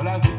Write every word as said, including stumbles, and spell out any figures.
Voilà.